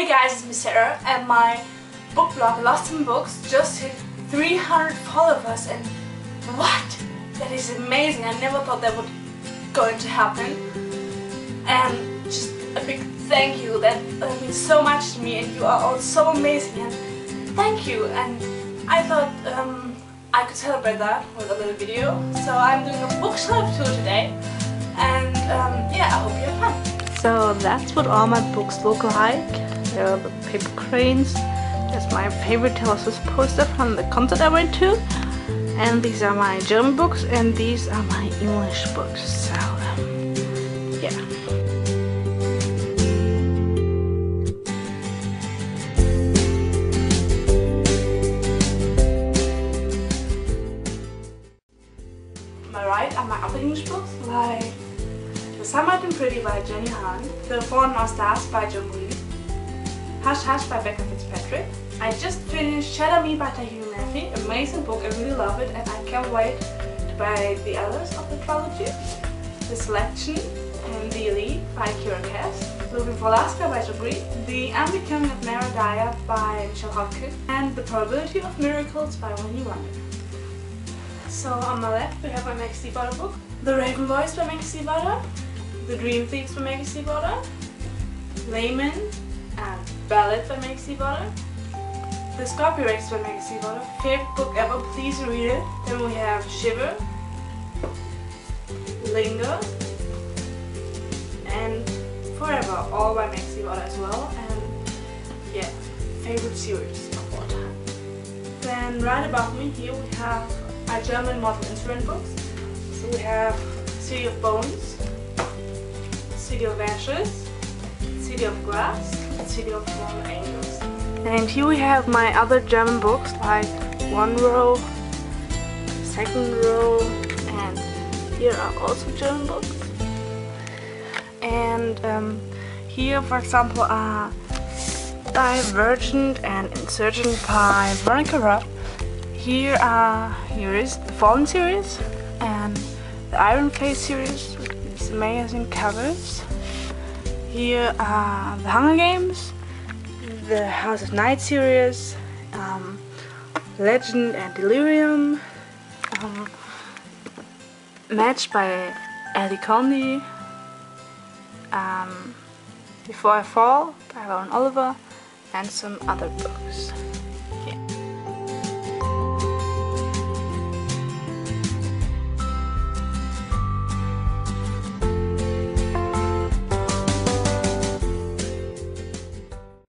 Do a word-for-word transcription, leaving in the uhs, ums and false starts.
Hey guys, it's Miss Sarah, and my book blog Lost in Books just hit three hundred followers, and what? That is amazing. I never thought that would going to happen. And just a big thank you. That means so much to me, and you are all so amazing. And thank you. And I thought um, I could celebrate that with a little video. So I'm doing a bookshelf tour today. And um, yeah, I hope you have fun. So that's what all my books look like. There are the paper cranes. That's my favorite Taylor Swift poster from the concert I went to. And these are my German books, and these are my English books. So, um, yeah. On my right are my other English books, like The Sunlight and Pretty by Jenny Han, The Four North Stars by John Green, Hush Hush by Becca Fitzpatrick. I just finished Shadow Me by Tahereh Mafi, amazing book, I really love it, and I can't wait to buy the others of the trilogy. The Selection and The Elite by Kira Cass, Looking for Alaska by John Green, The Unbecoming of Meredith by Michelle Hodkin, and The Probability of Miracles by Wendy Wunder. So on my left we have my Maxie Water book, The Raven Voice by Maxie Water, The Dream Thieves by Maxie Water, Layman and Ballad by Maxie Water, The Scorpio Rex by Maggie Stiefvater, favorite book ever, please read it. Then we have Shiver, Linger, and Forever, all by Maggie Stiefvater as well, and yeah, favorite series of all time. Then right above me here we have our German modern instrument books. So we have City of Bones, City of Ashes, City of Grass, City of Fallen Angels. And here we have my other German books, like One Row, Second Row, and here are also German books. And um, here, for example, are Divergent and Insurgent by Veronica Roth. Here are here is the Fallen series and the Iron Face series with these amazing covers. Here are the Hunger Games, the House of Night series, um, Legend and Delirium, um, Match by Ally Condie, um, Before I Fall by Lauren Oliver, and some other books.